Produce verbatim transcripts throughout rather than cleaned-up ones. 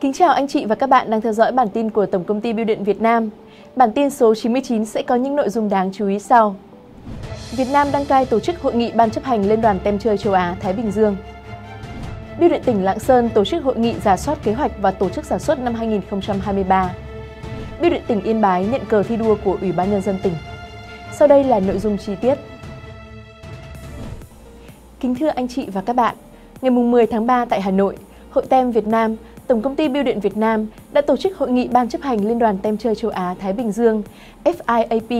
Kính chào anh chị và các bạn đang theo dõi bản tin của Tổng công ty Bưu điện Việt Nam. Bản tin số chín mươi chín sẽ có những nội dung đáng chú ý sau. Việt Nam đăng cai tổ chức hội nghị Ban chấp hành Liên đoàn Tem chơi châu Á-Thái Bình Dương. Bưu điện tỉnh Lạng Sơn tổ chức hội nghị rà soát kế hoạch và tổ chức sản xuất năm hai nghìn không trăm hai mươi ba. Bưu điện tỉnh Yên Bái nhận cờ thi đua của Ủy ban Nhân dân tỉnh. Sau đây là nội dung chi tiết. Kính thưa anh chị và các bạn, ngày mười tháng ba tại Hà Nội, Hội tem Việt Nam, Tổng công ty Bưu điện Việt Nam đã tổ chức Hội nghị Ban chấp hành Liên đoàn Tem chơi châu Á-Thái Bình Dương F I A P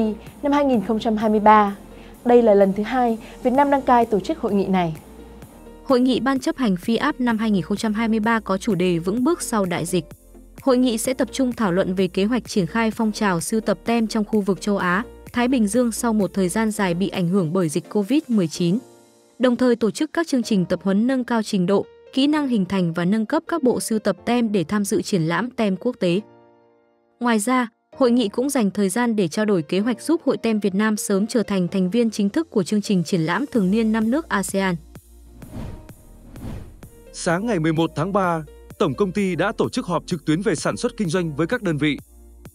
năm hai nghìn không trăm hai mươi ba. Đây là lần thứ hai Việt Nam đăng cai tổ chức hội nghị này. Hội nghị Ban chấp hành F I A P năm hai nghìn không trăm hai mươi ba có chủ đề Vững bước sau đại dịch. Hội nghị sẽ tập trung thảo luận về kế hoạch triển khai phong trào sưu tập tem trong khu vực châu Á, Thái Bình Dương sau một thời gian dài bị ảnh hưởng bởi dịch Covid mười chín. Đồng thời tổ chức các chương trình tập huấn nâng cao trình độ, kỹ năng hình thành và nâng cấp các bộ sưu tập tem để tham dự triển lãm tem quốc tế. Ngoài ra, hội nghị cũng dành thời gian để trao đổi kế hoạch giúp Hội tem Việt Nam sớm trở thành thành viên chính thức của chương trình triển lãm thường niên năm nước ASEAN. Sáng ngày mười một tháng ba, Tổng công ty đã tổ chức họp trực tuyến về sản xuất kinh doanh với các đơn vị.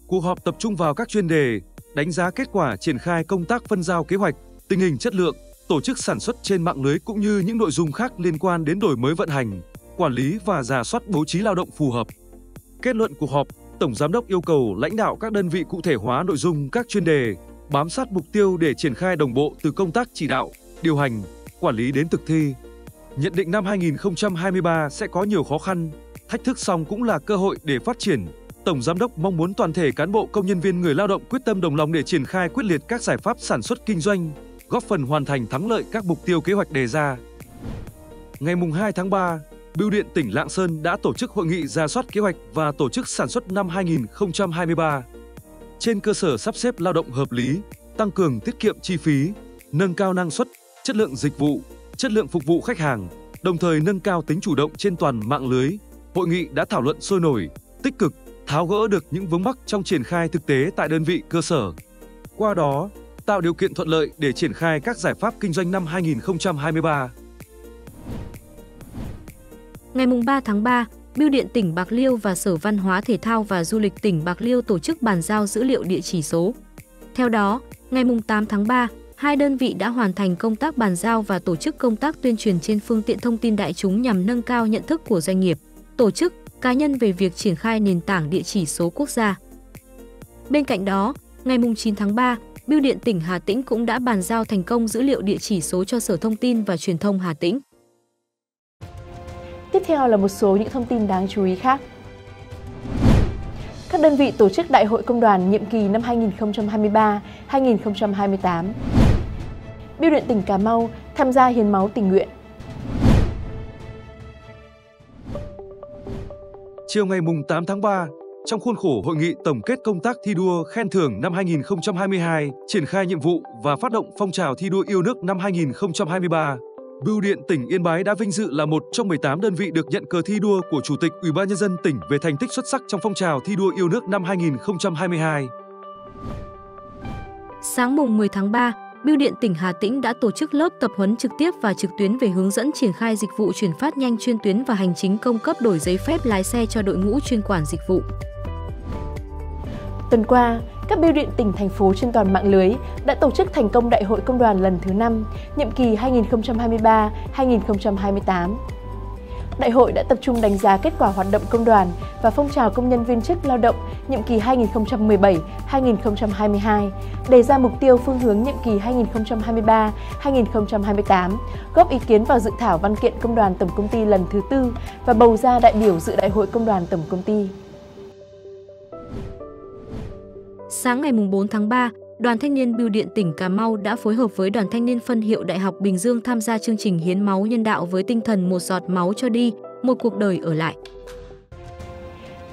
Cuộc họp tập trung vào các chuyên đề, đánh giá kết quả triển khai công tác phân giao kế hoạch, tình hình chất lượng, tổ chức sản xuất trên mạng lưới cũng như những nội dung khác liên quan đến đổi mới vận hành, quản lý và rà soát bố trí lao động phù hợp. Kết luận cuộc họp, Tổng Giám đốc yêu cầu lãnh đạo các đơn vị cụ thể hóa nội dung các chuyên đề, bám sát mục tiêu để triển khai đồng bộ từ công tác chỉ đạo, điều hành, quản lý đến thực thi. Nhận định năm hai nghìn không trăm hai mươi ba sẽ có nhiều khó khăn, thách thức song cũng là cơ hội để phát triển. Tổng Giám đốc mong muốn toàn thể cán bộ, công nhân viên, người lao động quyết tâm đồng lòng để triển khai quyết liệt các giải pháp sản xuất kinh doanh, góp phần hoàn thành thắng lợi các mục tiêu kế hoạch đề ra. Ngày hai tháng ba, Bưu điện tỉnh Lạng Sơn đã tổ chức hội nghị rà soát kế hoạch và tổ chức sản xuất năm hai nghìn không trăm hai mươi ba. Trên cơ sở sắp xếp lao động hợp lý, tăng cường tiết kiệm chi phí, nâng cao năng suất, chất lượng dịch vụ, chất lượng phục vụ khách hàng, đồng thời nâng cao tính chủ động trên toàn mạng lưới, hội nghị đã thảo luận sôi nổi, tích cực, tháo gỡ được những vướng mắc trong triển khai thực tế tại đơn vị cơ sở. Qua đó, tạo điều kiện thuận lợi để triển khai các giải pháp kinh doanh năm hai nghìn không trăm hai mươi ba. Ngày ba tháng ba, Bưu điện tỉnh Bạc Liêu và Sở Văn hóa Thể thao và Du lịch tỉnh Bạc Liêu tổ chức bàn giao dữ liệu địa chỉ số. Theo đó, ngày tám tháng ba, hai đơn vị đã hoàn thành công tác bàn giao và tổ chức công tác tuyên truyền trên phương tiện thông tin đại chúng nhằm nâng cao nhận thức của doanh nghiệp, tổ chức, cá nhân về việc triển khai nền tảng địa chỉ số quốc gia. Bên cạnh đó, ngày chín tháng ba, Bưu điện tỉnh Hà Tĩnh cũng đã bàn giao thành công dữ liệu địa chỉ số cho Sở Thông tin và Truyền thông Hà Tĩnh. Tiếp theo là một số những thông tin đáng chú ý khác. Các đơn vị tổ chức Đại hội Công đoàn nhiệm kỳ năm hai nghìn không trăm hai mươi ba đến hai nghìn không trăm hai mươi tám. Bưu điện tỉnh Cà Mau tham gia hiến máu tình nguyện. Chiều ngày tám tháng ba, trong khuôn khổ hội nghị tổng kết công tác thi đua khen thưởng năm hai nghìn không trăm hai mươi hai, triển khai nhiệm vụ và phát động phong trào thi đua yêu nước năm hai nghìn không trăm hai mươi ba, Bưu điện tỉnh Yên Bái đã vinh dự là một trong mười tám đơn vị được nhận cờ thi đua của Chủ tịch Ủy ban Nhân dân tỉnh về thành tích xuất sắc trong phong trào thi đua yêu nước năm hai nghìn không trăm hai mươi hai. Sáng mùng mười tháng ba, Bưu điện tỉnh Hà Tĩnh đã tổ chức lớp tập huấn trực tiếp và trực tuyến về hướng dẫn triển khai dịch vụ chuyển phát nhanh chuyên tuyến và hành chính công cấp đổi giấy phép lái xe cho đội ngũ chuyên quản dịch vụ. Tuần qua, các bưu điện tỉnh, thành phố trên toàn mạng lưới đã tổ chức thành công Đại hội Công đoàn lần thứ năm, nhiệm kỳ hai nghìn không trăm hai mươi ba đến hai nghìn không trăm hai mươi tám. Đại hội đã tập trung đánh giá kết quả hoạt động công đoàn và phong trào công nhân viên chức lao động nhiệm kỳ hai nghìn không trăm mười bảy đến hai nghìn không trăm hai mươi hai, đề ra mục tiêu phương hướng nhiệm kỳ hai nghìn không trăm hai mươi ba đến hai nghìn không trăm hai mươi tám, góp ý kiến vào dự thảo văn kiện công đoàn tổng công ty lần thứ tư và bầu ra đại biểu dự Đại hội Công đoàn tổng công ty. Sáng ngày bốn tháng ba, Đoàn Thanh niên Bưu điện tỉnh Cà Mau đã phối hợp với Đoàn Thanh niên phân hiệu Đại học Bình Dương tham gia chương trình hiến máu nhân đạo với tinh thần một giọt máu cho đi, một cuộc đời ở lại.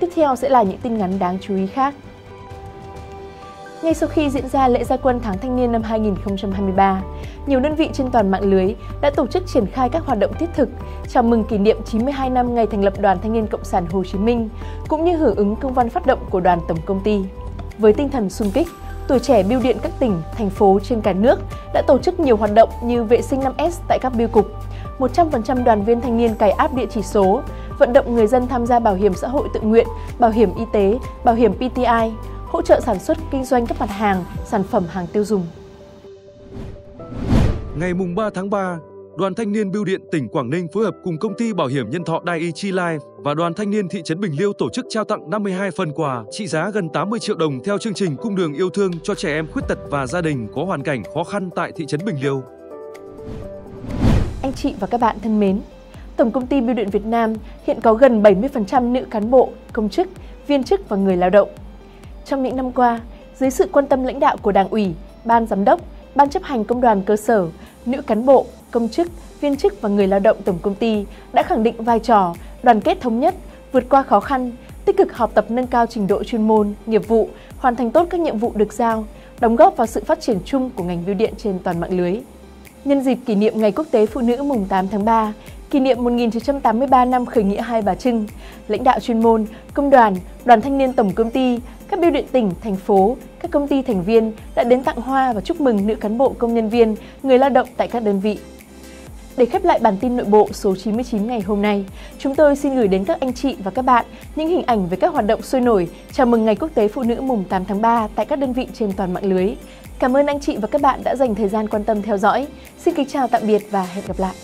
Tiếp theo sẽ là những tin ngắn đáng chú ý khác. Ngay sau khi diễn ra lễ ra quân tháng thanh niên năm hai nghìn không trăm hai mươi ba, nhiều đơn vị trên toàn mạng lưới đã tổ chức triển khai các hoạt động thiết thực chào mừng kỷ niệm chín mươi hai năm ngày thành lập Đoàn Thanh niên Cộng sản Hồ Chí Minh, cũng như hưởng ứng công văn phát động của Đoàn Tổng công ty. Với tinh thần xung kích, tuổi trẻ bưu điện các tỉnh, thành phố trên cả nước đã tổ chức nhiều hoạt động như vệ sinh năm S tại các bưu cục, một trăm phần trăm đoàn viên thanh niên cài app địa chỉ số, vận động người dân tham gia bảo hiểm xã hội tự nguyện, bảo hiểm y tế, bảo hiểm pê tê i, hỗ trợ sản xuất kinh doanh các mặt hàng, sản phẩm hàng tiêu dùng. Ngày mùng ba tháng ba, Đoàn Thanh niên Bưu điện tỉnh Quảng Ninh phối hợp cùng công ty bảo hiểm nhân thọ Daiichi Life và Đoàn Thanh niên thị trấn Bình Liêu tổ chức trao tặng năm mươi hai phần quà trị giá gần tám mươi triệu đồng theo chương trình Cung đường yêu thương cho trẻ em khuyết tật và gia đình có hoàn cảnh khó khăn tại thị trấn Bình Liêu. Anh chị và các bạn thân mến, Tổng công ty Bưu điện Việt Nam hiện có gần bảy mươi phần trăm nữ cán bộ, công chức, viên chức và người lao động. Trong những năm qua, dưới sự quan tâm lãnh đạo của Đảng ủy, Ban Giám đốc, Ban chấp hành Công đoàn cơ sở, nữ cán bộ, công chức, viên chức và người lao động tổng công ty đã khẳng định vai trò, đoàn kết thống nhất, vượt qua khó khăn, tích cực học tập nâng cao trình độ chuyên môn, nghiệp vụ, hoàn thành tốt các nhiệm vụ được giao, đóng góp vào sự phát triển chung của ngành bưu điện trên toàn mạng lưới. Nhân dịp kỷ niệm Ngày Quốc tế Phụ nữ mùng tám tháng ba, kỷ niệm một nghìn chín trăm tám mươi ba năm khởi nghĩa Hai Bà Trưng, lãnh đạo chuyên môn, công đoàn, Đoàn Thanh niên Tổng công ty, các bưu điện tỉnh, thành phố, các công ty thành viên đã đến tặng hoa và chúc mừng nữ cán bộ, công nhân viên, người lao động tại các đơn vị. Để khép lại bản tin nội bộ số chín mươi chín ngày hôm nay, chúng tôi xin gửi đến các anh chị và các bạn những hình ảnh về các hoạt động sôi nổi chào mừng Ngày Quốc tế Phụ nữ mùng tám tháng ba tại các đơn vị trên toàn mạng lưới. Cảm ơn anh chị và các bạn đã dành thời gian quan tâm theo dõi. Xin kính chào tạm biệt và hẹn gặp lại!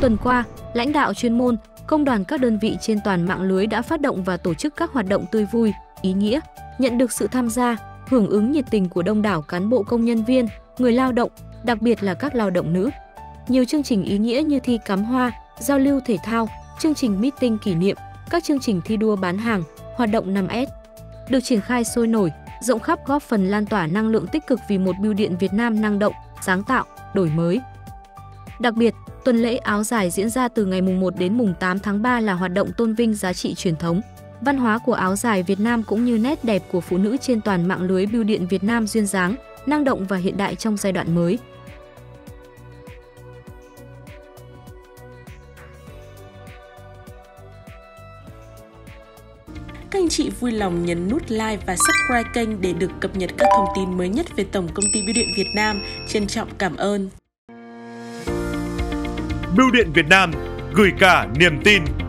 Tuần qua, lãnh đạo chuyên môn, công đoàn các đơn vị trên toàn mạng lưới đã phát động và tổ chức các hoạt động tươi vui, ý nghĩa, nhận được sự tham gia, hưởng ứng nhiệt tình của đông đảo cán bộ công nhân viên, người lao động, đặc biệt là các lao động nữ. Nhiều chương trình ý nghĩa như thi cắm hoa, giao lưu thể thao, chương trình meeting kỷ niệm, các chương trình thi đua bán hàng, hoạt động năm S được triển khai sôi nổi, rộng khắp góp phần lan tỏa năng lượng tích cực vì một bưu điện Việt Nam năng động, sáng tạo, đổi mới. Đặc biệt, tuần lễ áo dài diễn ra từ ngày mùng một đến mùng tám tháng ba là hoạt động tôn vinh giá trị truyền thống, văn hóa của áo dài Việt Nam cũng như nét đẹp của phụ nữ trên toàn mạng lưới bưu điện Việt Nam duyên dáng, năng động và hiện đại trong giai đoạn mới. Các anh chị vui lòng nhấn nút like và subscribe kênh để được cập nhật các thông tin mới nhất về Tổng công ty Bưu điện Việt Nam. Trân trọng cảm ơn! Bưu điện Việt Nam gửi cả niềm tin.